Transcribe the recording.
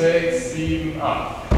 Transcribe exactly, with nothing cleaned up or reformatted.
seis, sieben, acht.